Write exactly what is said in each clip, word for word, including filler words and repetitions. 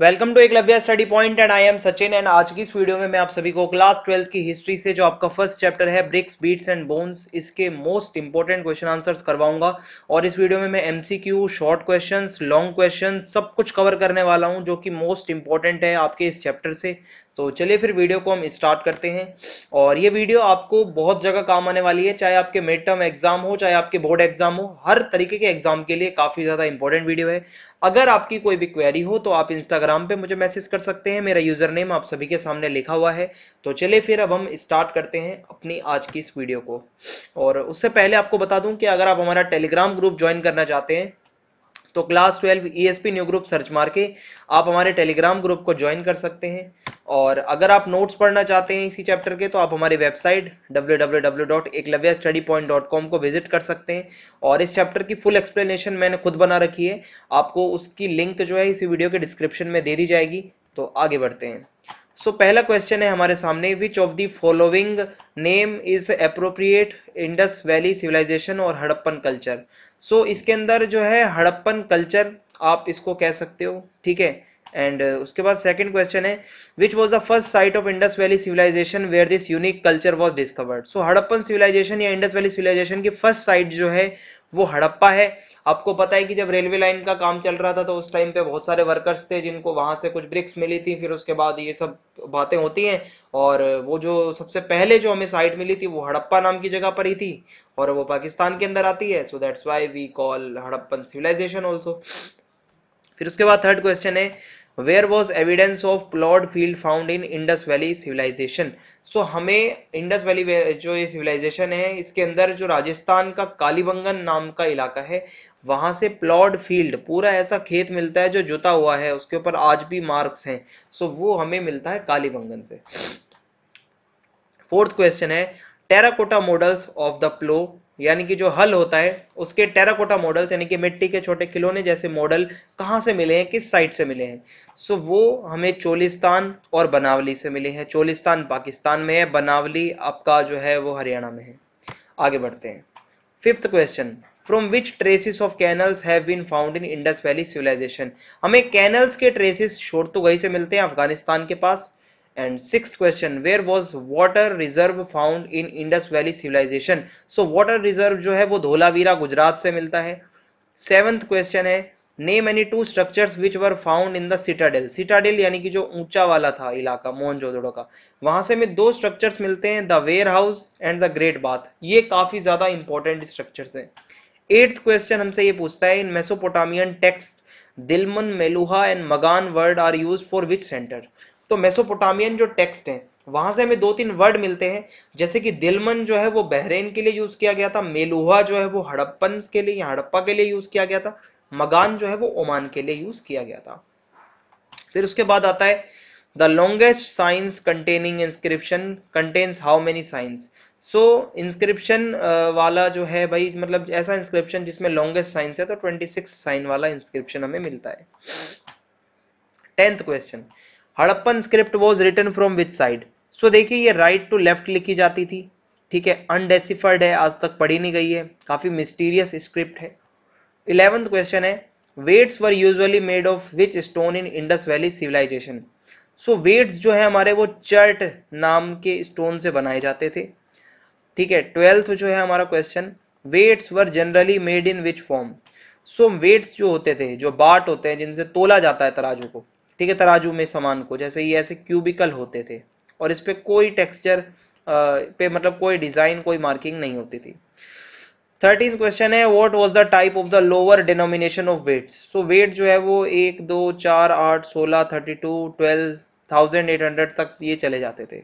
Welcome to Eklavya study point and I am Sachin and आज की इस वीडियो में मैं आप सभी को क्लास ट्वेल्थ की हिस्ट्री से जो आपका फर्स्ट चैप्टर है ब्रिक्स बीट्स एंड बोन्स इसके मोस्ट इंपॉर्टेंट क्वेश्चन आंसर्स करवाऊंगा और इस वीडियो में मैं MCQ, short questions, long questions सब कुछ कवर करने वाला हूं जो कि मोस्ट इंपॉर्टेंट है आपके इस चैप्टर से। तो चलिए फिर वीडियो को हम स्टार्ट करते हैं और ये वीडियो आपको बहुत जगह काम आने वाली है, चाहे आपके मिड टर्म एग्जाम हो, चाहे आपके बोर्ड एग्जाम हो, हर तरीके के एग्जाम के लिए काफी ज्यादा इंपॉर्टेंट वीडियो है। अगर आपकी कोई भी क्वेरी हो तो आप इंस्टाग्राम पे मुझे मैसेज कर सकते हैं, मेरा यूजर नेम आप सभी के सामने लिखा हुआ है। तो चलिए फिर अब हम स्टार्ट करते हैं अपनी आज की इस वीडियो को। और उससे पहले आपको बता दूं कि अगर आप हमारा टेलीग्राम ग्रुप ज्वाइन करना चाहते हैं तो class twelve ESP new group search मार के आप हमारे टेलीग्राम ग्रुप को ज्वाइन कर सकते हैं। और अगर आप नोट्स पढ़ना चाहते हैं इसी चैप्टर के तो आप हमारी website W W W dot Eklavya study point dot com को विजिट कर सकते हैं और इस चैप्टर की फुल एक्सप्लेनेशन मैंने खुद बना रखी है, आपको उसकी लिंक जो है इसी वीडियो के डिस्क्रिप्शन में दे दी जाएगी। तो आगे बढ़ते हैं। सो so, पहला क्वेश्चन है हमारे सामने, which of the following name is appropriate Indus valley civilisation और हड़प्पन कल्चर। सो इसके अंदर जो है हड़प्पन कल्चर आप इसको कह सकते हो, ठीक है। एंड उसके बाद सेकंड क्वेश्चन है which was the first site of Indus valley civilisation where this unique culture was discovered. So Harappan civilisation या इंडस वैली सिविलाइजेशन की फर्स्ट साइट जो है वो हड़प्पा है। आपको पता है कि जब रेलवे लाइन का काम चल रहा था तो उस टाइम पे बहुत सारे वर्कर्स थे जिनको वहां से कुछ ब्रिक्स मिली थी, फिर उसके बाद ये सब बातें होती हैं। और वो जो सबसे पहले जो हमें साइट मिली थी वो हड़प्पा नाम की जगह पर ही थी और वो पाकिस्तान के अंदर आती है। So that's why we call Harappan civilisation also. फिर उसके बाद थर्ड क्वेश्चन है Where was evidence of plowed field found in Indus Valley civilization? So हमें Indus Valley जो ये civilization है इसके अंदर जो राजस्थान का कालीबंगन नाम का इलाका है वहां से प्लॉड फील्ड, पूरा ऐसा खेत मिलता है जो जुता हुआ है, उसके ऊपर आज भी मार्क्स हैं। सो so, वो हमें मिलता है कालीबंगन से। फोर्थ क्वेश्चन है terracotta models of the plough, यानी कि जो हल होता है उसके टेराकोटा मॉडल्स यानी कि मिट्टी के छोटे खिलौने जैसे मॉडल कहाँ से मिले हैं, किस साइट से मिले हैं। सो so, वो हमें चोलिस्तान और बनावली से मिले हैं। चोलिस्तान पाकिस्तान में है, बनावली आपका जो है वो हरियाणा में है। आगे बढ़ते हैं। Fifth question, from which traces of canals have been found in Indus valley civilisation. हमें कैनल्स के ट्रेसेस शोर्तुगई से मिलते हैं, अफगानिस्तान के पास। And sixth question, where was water reserve found in Indus Valley civilization? So water reserve जो है वो धोलावीरा गुजरात से मिलता है। Seventh question है name any two structures which were found in the citadel. Citadel यानी कि जो ऊंचा वाला था इलाका मोहनजोदड़ो का, वहां से हमें दो स्ट्रक्चर्स मिलते हैं, the warehouse and the great bath। ये काफी ज्यादा इंपॉर्टेंट स्ट्रक्चर्स हैं। Eighth question हमसे ये पूछता है in Mesopotamian text, Dilmun, Meluhha and Magan word are used for which center? तो मेसोपोटामियन जो टेक्स्ट है वहां से हमें दो तीन वर्ड मिलते हैं, जैसे कि दिलमन जो है वो बहरेन के लिए यूज किया गया था, मेलुहा जो है वो हड़प्पन के लिए या हड़प्पा के लिए यूज किया गया था, मगान जो है वो ओमान के लिए यूज किया गया था। फिर उसके बाद आता है the longest signs containing inscription contains how many signs. So inscription वाला जो है भाई मतलब ऐसा इंस्क्रिप्शन जिसमें लॉन्गेस्ट साइंस है तो ट्वेंटी सिक्स साइन वाला इंस्क्रिप्शन हमें मिलता है। Tenth question, Harappan script was written from which side. So देखिए ये राइट टू लेफ्ट लिखी जाती थी, ठीक है, अनडेसिफर्ड है, आज तक पढ़ी नहीं गई है, काफी मिस्टीरियस स्क्रिप्ट है। इलेवेंथ क्वेश्चन है weights were usually made of which stone in Indus valley civilisation. So weights जो है हमारे वो चर्ट नाम के स्टोन से बनाए जाते थे, ठीक है। ट्वेल्थ जो है हमारा question, weights were generally made in which form. So weights जो होते थे जो बाट होते हैं जिनसे तोला जाता है तराजू को, ठीक है, तराजू में सामान को, जैसे ये ऐसे क्यूबिकल होते थे और इस पे कोई टेक्सचर पे मतलब कोई डिजाइन कोई मार्किंग नहीं होती थी। थर्टीन क्वेश्चन है what was the type of the lower denomination of weights. So weight जो है वो एक दो चार आठ सोलह thirty two twelve thousand eight hundred तक ये चले जाते थे।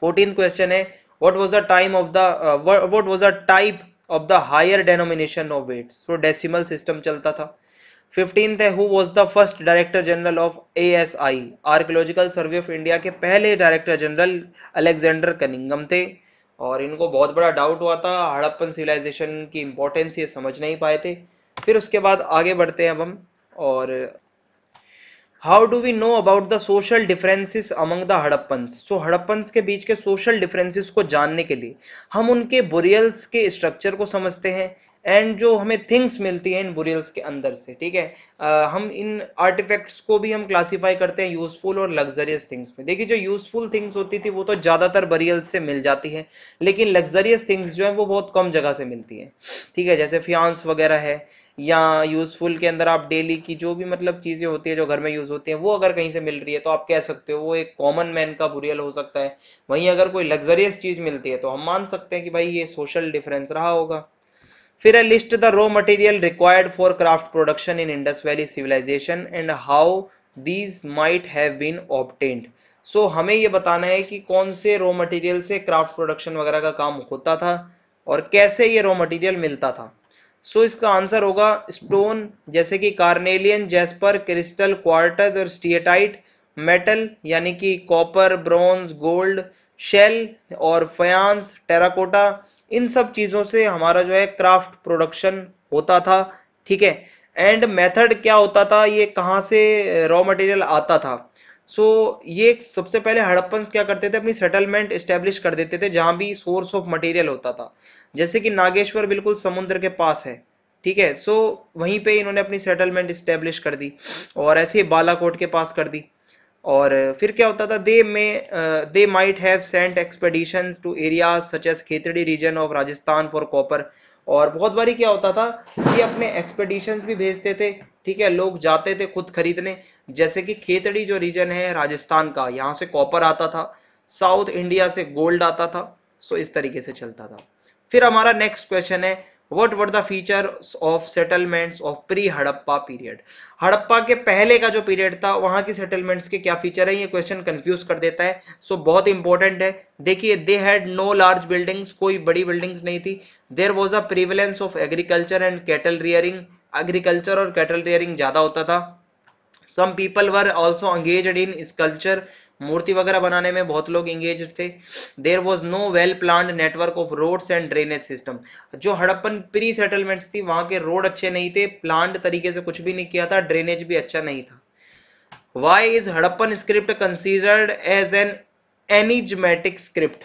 फोर्टीन क्वेश्चन है what was the time of the what was the type of the higher denomination of weights. So decimal system चलता था। फिफ्टीन्थ है who was the first director general of A S I. Archaeological survey of India के पहले director general Alexander Cunningham थे और इनको बहुत बड़ा डाउट हुआ था, हड़प्पन सिविलाइजेशन की इंपॉर्टेंस ये समझ नहीं पाए थे। फिर उसके बाद आगे बढ़ते हैं अब हम, और how do we know about the social differences among the Harappans. So Harappans के बीच के सोशल डिफरेंसेस को जानने के लिए हम उनके बुरियल्स के स्ट्रक्चर को समझते हैं एंड जो हमें थिंग्स मिलती हैं इन बुरियल्स के अंदर से, ठीक है। आ, हम इन आर्टिफैक्ट्स को भी हम क्लासीफाई करते हैं यूजफुल और लग्जरियस थिंग्स में। देखिए जो यूजफुल थिंग्स होती थी वो तो ज़्यादातर बरियल्स से मिल जाती है, लेकिन लग्जरियस थिंग्स जो है वो बहुत कम जगह से मिलती हैं, ठीक है। जैसे फियांस वगैरह है, या यूजफुल के अंदर आप डेली की जो भी मतलब चीज़ें होती है जो घर में यूज़ होती हैं वो अगर कहीं से मिल रही है तो आप कह सकते हो वो एक कॉमन मैन का बुरियल हो सकता है। वहीं अगर कोई लग्जरियस चीज़ मिलती है तो हम मान सकते हैं कि भाई ये सोशल डिफरेंस रहा होगा। फिर है list the raw material required for craft production in Indus valley civilisation and how these might have been obtained. So हमें ये बताना है कि कौन से रॉ मटेरियल से क्राफ्ट प्रोडक्शन वगैरह का काम होता था और कैसे ये रॉ मटेरियल मिलता था। सो so, इसका आंसर होगा स्टोन, जैसे कि कार्नेलियन, जैस्पर, क्रिस्टल, क्वार्टज और स्टिएटाइट, मेटल यानी कि कॉपर, ब्रॉन्ज, गोल्ड, शेल और फयांस, टेराकोटा, इन सब चीज़ों से हमारा जो है क्राफ्ट प्रोडक्शन होता था, ठीक है। एंड मेथड क्या होता था, ये कहाँ से रॉ मटेरियल आता था। सो so, ये सबसे पहले हड़प्पन्स क्या करते थे, अपनी सेटलमेंट इस्टेब्लिश कर देते थे जहाँ भी सोर्स ऑफ मटेरियल होता था, जैसे कि नागेश्वर बिल्कुल समुद्र के पास है, ठीक है। सो so, वहीं पे इन्होंने अपनी सेटलमेंट इस्टेब्लिश कर दी और ऐसे ही बालाकोट के पास कर दी। और फिर क्या होता था, they may they might have sent expedition to areas such as Khetri region of Rajasthan for copper. और बहुत बारी क्या होता था, ये अपने एक्सपेडिशंस भी भेजते थे, ठीक है। लोग जाते थे खुद खरीदने, जैसे कि खेतड़ी जो रीजन है राजस्थान का, यहाँ से कॉपर आता था, साउथ इंडिया से गोल्ड आता था। सो इस तरीके से चलता था। फिर हमारा नेक्स्ट क्वेश्चन है what were the features of settlements of pre Harappa period. Harappa के पहले का जो पीरियड था वहाँ की सेटलमेंट्स के क्या फीचर है, ये क्वेश्चन कंफ्यूज कर देता है। सो so, बहुत इंपॉर्टेंट है। देखिए they had no large buildings, कोई बड़ी बिल्डिंग्स नहीं थी। There was a prevalence of agriculture and cattle rearing, agriculture और कैटल रियरिंग ज़्यादा होता था। Some people were also engaged in sculpture, मूर्ति वगैरह बनाने में बहुत लोग इंगेज थे। There was no well planned network of roads and drainage system. जो हड़प्पन प्री सेटलमेंट्स थी वहाँ के रोड अच्छे नहीं थे, प्लान्ड तरीके से कुछ भी नहीं किया था, ड्रेनेज भी अच्छा नहीं था। Why is Harappan script considered as an enigmatic script.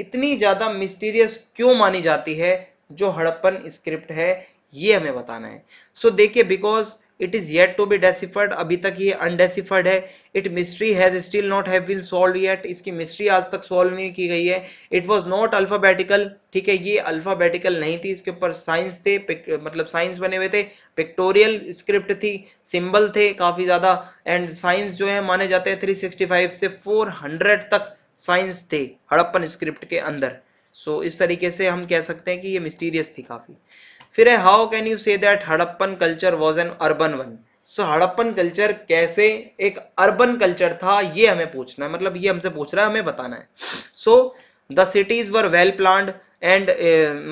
इतनी ज़्यादा मिस्टीरियस क्यों मानी जाती है जो हड़प्पन स्क्रिप्ट है, ये हमें बताना है। सो देखिए because it is yet to be deciphered, अभी तक ये अनडेसिफर्ड है। It mystery has still not have been solve yet, इसकी मिस्ट्री आज तक सॉल्व नहीं की गई है। इट वाज नॉट अल्फाबेटिकल, ठीक है, ये अल्फाबेटिकल नहीं थी, इसके ऊपर साइंस थे, मतलब साइंस बने हुए थे, पिक्टोरियल स्क्रिप्ट थी, सिंबल थे काफ़ी ज़्यादा। एंड साइंस जो है माने जाते हैं तीन सौ पैंसठ से चार सौ तक साइंस थे हड़प्पन स्क्रिप्ट के अंदर। सो so, इस तरीके से हम कह सकते हैं कि ये मिस्टीरियस थी काफ़ी। फिर है how can you say that Harappan culture was an urban one. So Harappan culture कैसे एक अर्बन कल्चर था, ये हमें पूछना है, मतलब ये हमसे पूछ रहा है, हमें बताना है। So the cities were well planned and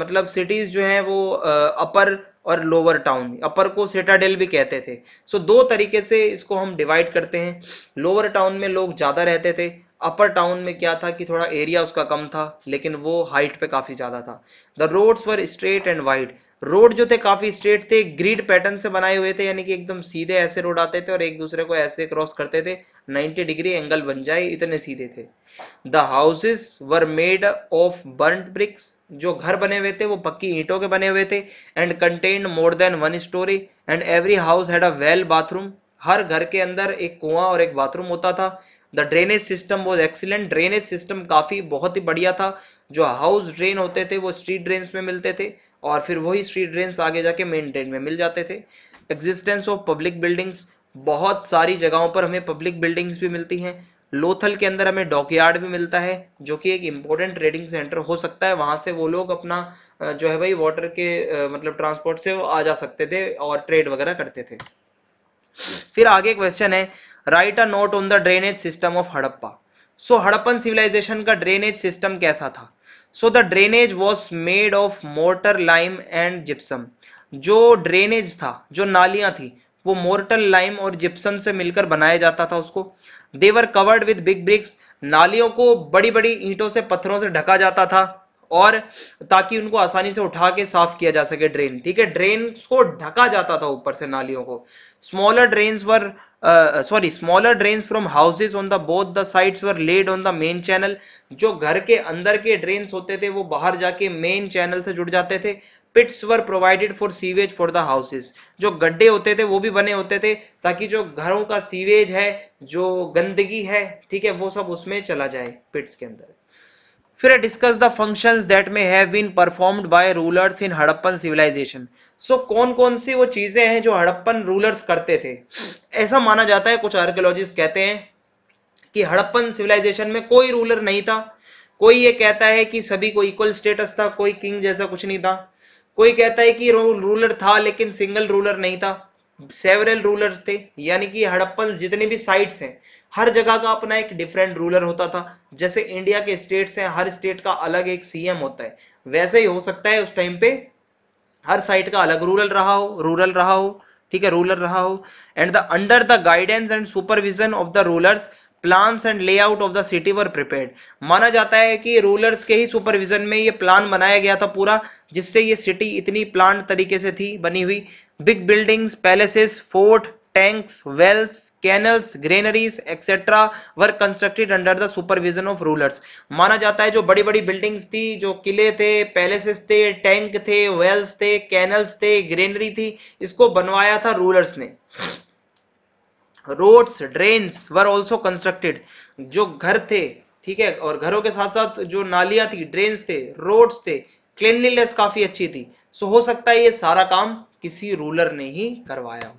मतलब सिटीज़ जो हैं वो अपर और लोअर टाउन, अपर को सिटाडेल भी कहते थे। सो so, दो तरीके से इसको हम डिवाइड करते हैं। लोअर टाउन में लोग ज़्यादा रहते थे, अपर टाउन में क्या था कि थोड़ा एरिया उसका कम था लेकिन वो हाइट पे काफ़ी ज़्यादा था। The roads were straight and wide, road जो थे काफ़ी स्ट्रेट थे, ग्रिड पैटर्न से बनाए हुए थे, यानी कि एकदम सीधे ऐसे रोड आते थे और एक दूसरे को ऐसे क्रॉस करते थे, नब्बे डिग्री एंगल बन जाए इतने सीधे थे। The houses were made of burned bricks, जो घर बने हुए थे वो पक्की ईंटों के बने हुए थे। And contained more than one storey and every house had a well bathroom, हर घर के अंदर एक कुआं और एक बाथरूम होता था। The drainage system was excellent, drainage system काफ़ी बहुत ही बढ़िया था। जो हाउस ड्रेन होते थे वो स्ट्रीट ड्रेन्स में मिलते थे और फिर वही स्ट्रीट ड्रेन्स आगे जाके मेन ड्रेन में मिल जाते थे। एग्जिस्टेंस ऑफ पब्लिक बिल्डिंग्स, बहुत सारी जगहों पर हमें पब्लिक बिल्डिंग्स भी मिलती हैं। लोथल के अंदर हमें डॉकयार्ड भी मिलता है जो कि एक इम्पोर्टेंट ट्रेडिंग सेंटर हो सकता है, वहाँ से वो लोग अपना जो है भाई वाटर के मतलब ट्रांसपोर्ट से वो आ जा सकते थे और ट्रेड वगैरह करते थे। फिर आगे क्वेश्चन है write a note on the drainage system of Harappa. So Harappan civilisation का ड्रेनेज सिस्टम कैसा था। So the drainage was made of mortar, lime and gypsum. जो ड्रेनेज था, जो नालियाँ थी, वो मोर्टर, लाइम और जिप्सम से मिलकर बनाया जाता था उसको। They were covered with big bricks, नालियों को बड़ी बड़ी ईंटों से, पत्थरों से ढका जाता था और ताकि उनको आसानी से उठा के साफ किया जा सके ड्रेन, ठीक है, ड्रेन को ढका जाता था ऊपर से नालियों को। Smaller drains were sorry smaller drains from houses on the both the sides were laid on the main channel. जो घर के अंदर के ड्रेन्स होते थे वो बाहर जाके मेन चैनल से जुड़ जाते थे। Pits were provided for sewage for the houses, जो गड्ढे होते थे वो भी बने होते थे ताकि जो घरों का सीवेज है, जो गंदगी है, ठीक है, वो सब उसमें चला जाए पिट्स के अंदर। फिर discuss the functions that may have been performed by rulers in Harappan civilisation. So कौन कौन सी वो चीजें हैं जो हड़प्पन रूलर्स करते थे। ऐसा माना जाता है, कुछ आर्कियोलॉजिस्ट कहते हैं कि हड़प्पन सिविलाइजेशन में कोई रूलर नहीं था। कोई ये कहता है कि सभी को इक्वल स्टेटस था, कोई किंग जैसा कुछ नहीं था। कोई कहता है कि रूलर था लेकिन सिंगल रूलर नहीं था, सेवरल रूलर्स थे। यानी कि हड़प्पन जितनी भी साइट्स हैं हर जगह का अपना एक डिफरेंट रूलर होता था। जैसे इंडिया के स्टेट्स हैं, हर स्टेट का अलग एक सीएम होता है, वैसे ही हो सकता है उस टाइम पे हर साइट का अलग रूलर रहा हो, रूरल रहा हो, ठीक है, रूलर रहा हो। And the under the guidance and supervision of the rulers plans and layout of the city were prepared. माना जाता है कि रूलर्स के ही सुपरविजन में ये प्लान बनाया गया था पूरा, जिससे ये सिटी इतनी प्लान तरीके से थी बनी हुई। Big buildings, palaces, fort, tanks, wells, canals, granaries etcetera were constructed under the supervision of rulers. माना जाता है जो बड़ी बड़ी बिल्डिंग्स थी, जो किले थे, पैलेसेस थे, टैंक थे, वेल्स थे, कैनल्स थे, ग्रेनरी थी, इसको बनवाया था रूलर्स ने। Roads, drains were also constructed. जो घर थे, ठीक है, और घरों के साथ साथ जो नालियां थी, ड्रेन्स थे, रोड्स थे, क्लीनलीनेस काफी अच्छी थी। सो हो सकता है ये सारा काम किसी रूलर ने ही करवाया हो।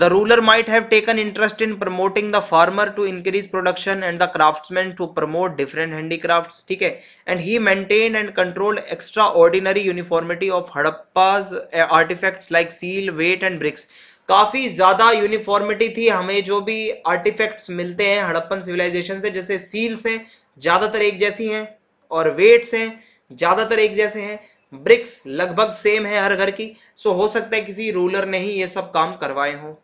The ruler might have taken interest in promoting the farmer to increase production and the craftsman to promote different handicrafts, ठीक है, and he maintained and controlled extraordinary uniformity of Harappa's artifacts like seal, weight and bricks। काफी ज्यादा uniformity थी। हमें जो भी artefacts मिलते हैं हड़प्पन सिविलाइजेशन से, जैसे सील्स हैं ज्यादातर एक जैसी हैं, और वेट्स हैं ज्यादातर एक जैसे हैं, ब्रिक्स लगभग सेम है हर घर की। सो हो सकता है किसी रूलर ने ही ये सब काम करवाए हों।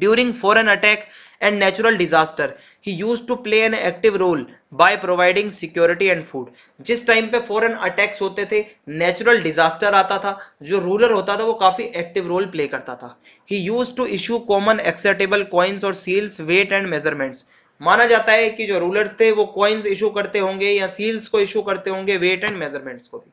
During foreign attack and natural disaster, he used to play an active role by providing security and food। जिस टाइम पे फॉरेन अटैक्स होते थे, नेचुरल डिजास्टर आता था, जो रूलर होता था वो काफी एक्टिव रोल प्ले करता था। He used to issue common acceptable coins और seals, weight and measurements। माना जाता है कि जो रूलर्स थे वो coins इशू करते होंगे या seals को इशू करते होंगे, weight and measurements को भी।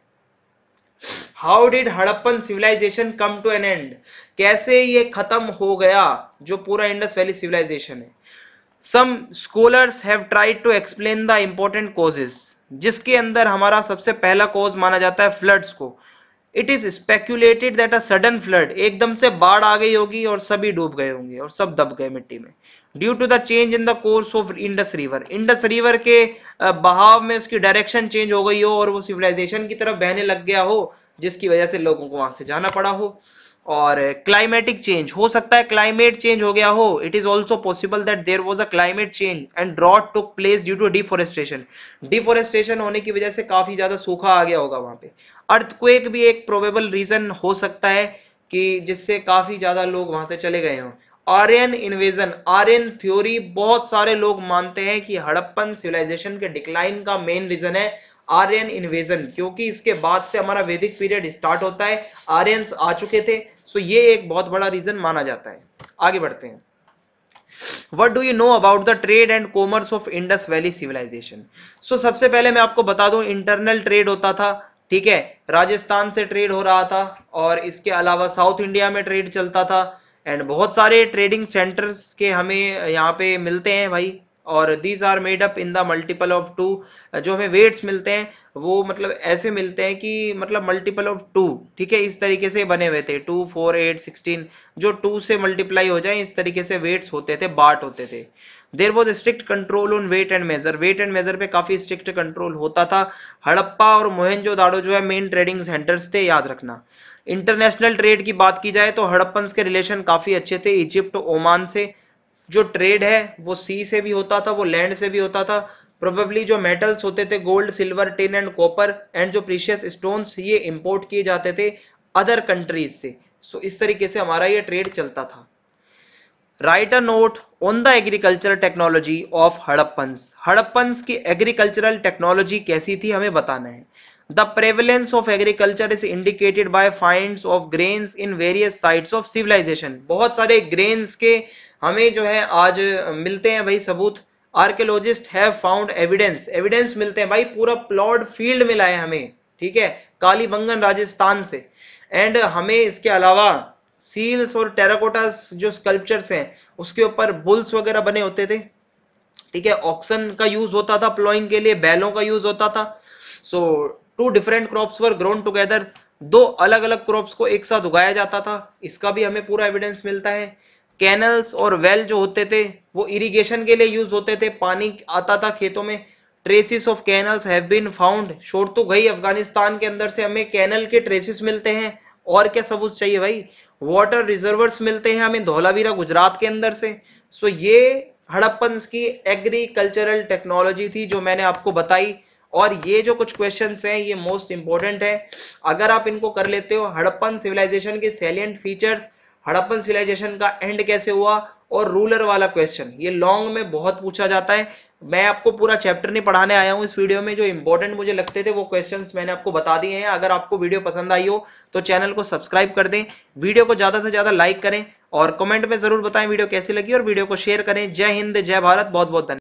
How did Harappan civilisation come to an end? कैसे ये खत्म हो गया जो पूरा इंडस वैली सिविलाइजेशन है? Some scholars have tried to explain the important causes, जिसके अंदर हमारा सबसे पहला कॉज माना जाता है फ्लड्स को। It is speculated that a sudden flood, एकदम से बाढ़ आ गई होगी और सभी डूब गए होंगे और सब दब गए मिट्टी में। Due to the change in the course of Indus river, Indus river के बहाव में उसकी डायरेक्शन चेंज हो गई हो और वो सिविलाइजेशन की तरफ बहने लग गया हो, जिसकी वजह से लोगों को वहां से जाना पड़ा हो। और क्लाइमेटिक चेंज, हो सकता है क्लाइमेट चेंज हो गया हो। It is also possible that there was a climate change and drought took place due to deforestation. Deforestation होने की वजह से काफी ज्यादा सूखा आ गया होगा वहां पे। अर्थक्वेक भी एक प्रोबेबल रीजन हो सकता है कि जिससे काफी ज्यादा लोग वहां से चले गए हों। आर्यन इन्वेजन, आर्यन थ्योरी, बहुत सारे लोग मानते हैं कि हड़प्पन सिविलाइजेशन के डिक्लाइन का मेन रीजन है आर्यन इन्वेजन, क्योंकि इसके बाद से हमारा वैदिक पीरियड स्टार्ट होता है, आर्यंस आ चुके थे। सो ये एक बहुत बड़ा रीजन माना जाता है। आगे बढ़ते हैं। What do you know about the trade and commerce of Indus valley civilisation? So सबसे पहले मैं आपको बता दूं, इंटरनल ट्रेड होता था, ठीक है, राजस्थान से ट्रेड हो रहा था, और इसके अलावा साउथ इंडिया में ट्रेड चलता था। एंड बहुत सारे ट्रेडिंग सेंटर्स के हमें यहाँ पे मिलते हैं भाई, और these are made up in the multiple of two. जो हमें वेट्स मिलते हैं वो मतलब ऐसे मिलते हैं कि मतलब मल्टीपल ऑफ टू, ठीक है, इस तरीके से बने हुए थे। टू, फोर, एट, सिक्सटीन, जो टू से मल्टीप्लाई हो जाए, इस तरीके से वेट्स होते थे, बाट होते थे। There was strict control on weight and measure, weight and measure पे काफी स्ट्रिक्ट कंट्रोल होता था। हड़प्पा और मोहनजोदाड़ो जो है मेन ट्रेडिंग सेंटर्स थे, याद रखना। इंटरनेशनल ट्रेड की बात की जाए तो हड़प्पन के रिलेशन काफी अच्छे थे इजिप्ट, ओमान से। जो ट्रेड है वो सी से भी होता था, वो लैंड से भी होता था। प्रोबेबली जो मेटल्स होते थे, gold, silver, tin and copper, and जो प्रीशियस स्टोन्स, ये इंपोर्ट किए जाते थे अदर कंट्रीज से। सो इस तरीके से हमारा ये ट्रेड चलता था। Write a note on the agricultural technology of Harappans. Harappans की एग्रीकल्चरल टेक्नोलॉजी कैसी थी हमें बताना है। The prevalence of agriculture is indicated by finds of grains in various sites of civilization। बहुत सारे grains के हमें जो है आज मिलते हैं भाई सबूत। Archaeologists have found evidence, evidence मिलते हैं भाई, पूरा plot field मिला है हमें, ठीक है, कालीबंगन राजस्थान से। एंड हमें इसके अलावा सील्स और टेराकोटास जो स्कल्पचर्स हैं उसके ऊपर बुल्स वगैरह बने होते थे, ठीक है, ऑक्सन का यूज होता था प्लॉइंग के लिए, बैलों का यूज होता था। So two different crops were grown together, दो अलग अलग क्रॉप्स को एक साथ उगाया जाता था, इसका भी हमें पूरा एविडेंस मिलता है। कैनल्स और वेल जो होते थे वो इरिगेशन के लिए यूज होते थे, पानी आता था खेतों में। Traces of canals have been found, Shortugai Afghanistan के अंदर से हमें कैनल के ट्रेसेस मिलते हैं, और क्या सबूत चाहिए भाई। वाटर रिजर्वर्स मिलते हैं हमें धोलावीरा गुजरात के अंदर से। सो ये हड़प्पन्स की एग्रीकल्चरल टेक्नोलॉजी थी जो मैंने आपको बताई, और ये जो कुछ क्वेश्चंस हैं ये मोस्ट इंपॉर्टेंट है। अगर आप इनको कर लेते हो, हड़प्पन सिविलाइजेशन के सैलिएंट फीचर्स, हड़प्पन सिविलाइजेशन का एंड कैसे हुआ, और रूलर वाला क्वेश्चन, ये लॉन्ग में बहुत पूछा जाता है। मैं आपको पूरा चैप्टर नहीं पढ़ाने आया हूँ इस वीडियो में, जो इंपॉर्टेंट मुझे लगते थे वो क्वेश्चंस मैंने आपको बता दिए हैं। अगर आपको वीडियो पसंद आई हो तो चैनल को सब्सक्राइब कर दें, वीडियो को ज़्यादा से ज़्यादा लाइक करें, और कमेंट में ज़रूर बताएं वीडियो कैसी लगी, और वीडियो को शेयर करें। जय हिंद, जय भारत, बहुत बहुत धन्यवाद।